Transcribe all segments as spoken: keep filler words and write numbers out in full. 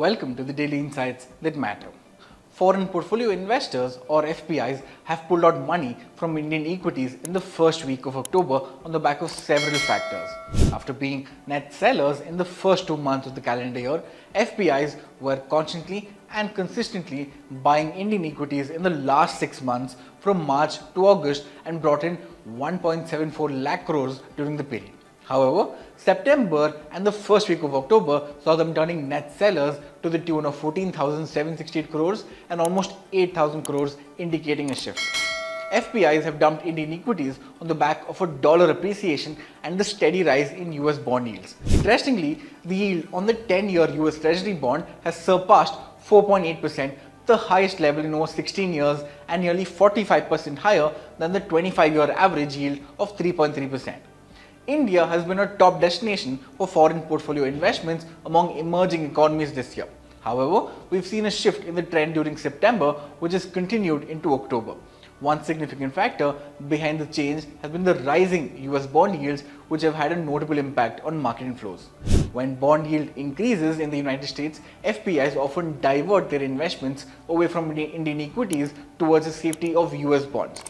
Welcome to the Daily Insights That Matter. Foreign Portfolio Investors or F P Is have pulled out money from Indian equities in the first week of October on the back of several factors. After being net sellers in the first two months of the calendar year, F P Is were constantly and consistently buying Indian equities in the last six months from March to August and brought in one point seven four lakh crores during the period. However, September and the first week of October saw them turning net sellers to the tune of fourteen thousand seven hundred sixty-eight crores and almost eight thousand crores, indicating a shift. F P Is have dumped Indian equities on the back of a dollar appreciation and the steady rise in U S bond yields. Interestingly, the yield on the ten-year U S Treasury bond has surpassed four point eight percent, the highest level in over sixteen years and nearly forty-five percent higher than the twenty-five-year average yield of three point three percent. India has been a top destination for foreign portfolio investments among emerging economies this year. However, we've seen a shift in the trend during September, which has continued into October. One significant factor behind the change has been the rising U S bond yields, which have had a notable impact on market inflows. When bond yield increases in the United States, F P Is often divert their investments away from Indian equities towards the safety of U S bonds.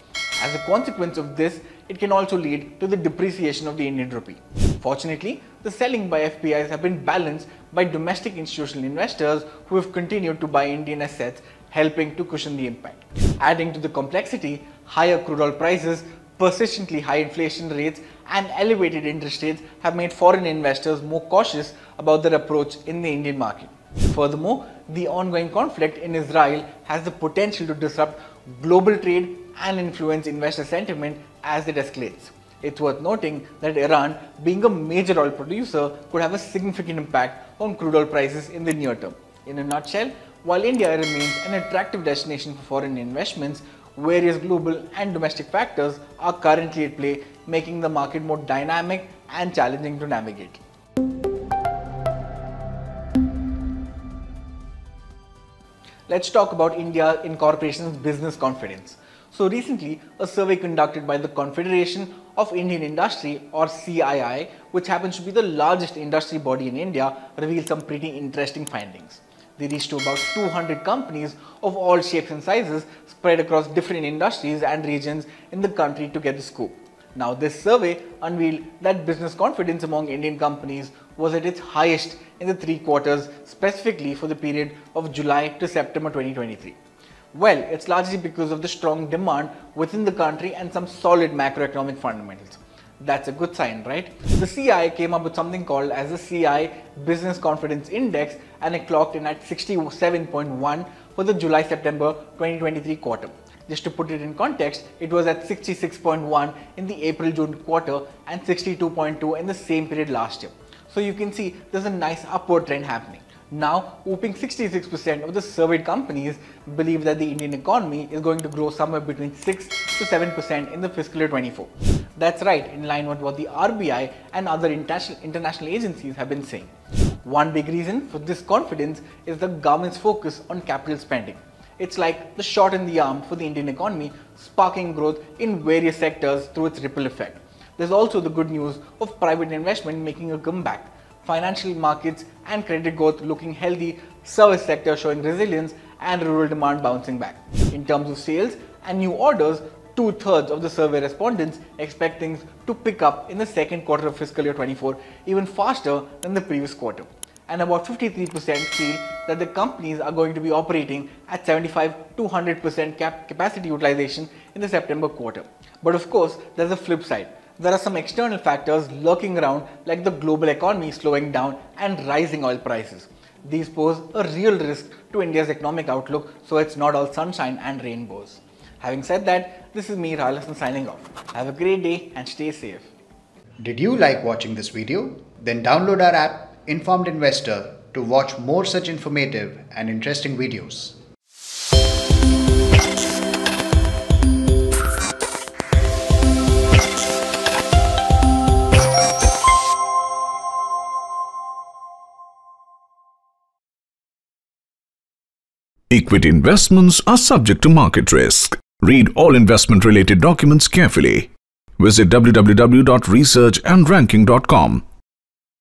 As a consequence of this, it can also lead to the depreciation of the Indian rupee. Fortunately, the selling by F P Is have been balanced by domestic institutional investors who have continued to buy Indian assets, helping to cushion the impact. Adding to the complexity, higher crude oil prices, persistently high inflation rates and elevated interest rates have made foreign investors more cautious about their approach in the Indian market. Furthermore, the ongoing conflict in Israel has the potential to disrupt global trade and influence investor sentiment as it escalates. It's worth noting that Iran, being a major oil producer, could have a significant impact on crude oil prices in the near term. In a nutshell, while India remains an attractive destination for foreign investments, various global and domestic factors are currently at play, making the market more dynamic and challenging to navigate. Let's talk about India Incorporation's business confidence. So recently, a survey conducted by the Confederation of Indian Industry or C I I, which happens to be the largest industry body in India, revealed some pretty interesting findings. They reached to about two hundred companies of all shapes and sizes spread across different industries and regions in the country to get the scoop. Now this survey unveiled that business confidence among Indian companies was at its highest in the three quarters, specifically for the period of July to September twenty twenty-three. Well, it's largely because of the strong demand within the country and some solid macroeconomic fundamentals. That's a good sign, right? The C I I came up with something called as the C I I business confidence index, and it clocked in at sixty-seven point one for the July-September twenty twenty-three quarter. Just to put it in context, it was at sixty-six point one in the April-June quarter and sixty-two point two in the same period last year. So you can see there's a nice upward trend happening. Now, whopping sixty-six percent of the surveyed companies believe that the Indian economy is going to grow somewhere between six to seven percent in the fiscal year twenty-four. That's right, in line with what the R B I and other international agencies have been saying. One big reason for this confidence is the government's focus on capital spending. It's like the shot in the arm for the Indian economy, sparking growth in various sectors through its ripple effect. There's also the good news of private investment making a comeback. Financial markets and credit growth looking healthy, service sector showing resilience and rural demand bouncing back. In terms of sales and new orders, two-thirds of the survey respondents expect things to pick up in the second quarter of fiscal year twenty-four, even faster than the previous quarter. And about fifty-three percent feel that the companies are going to be operating at seventy-five to one hundred percent cap capacity utilization in the September quarter. But of course, there's a flip side. There are some external factors lurking around, like the global economy slowing down and rising oil prices. These pose a real risk to India's economic outlook, so it's not all sunshine and rainbows. Having said that, this is me, Ralasan, signing off. Have a great day and stay safe. Did you like watching this video? Then download our app, Informed Investor, to watch more such informative and interesting videos. Equity investments are subject to market risk. Read all investment-related documents carefully. Visit w w w dot research and ranking dot com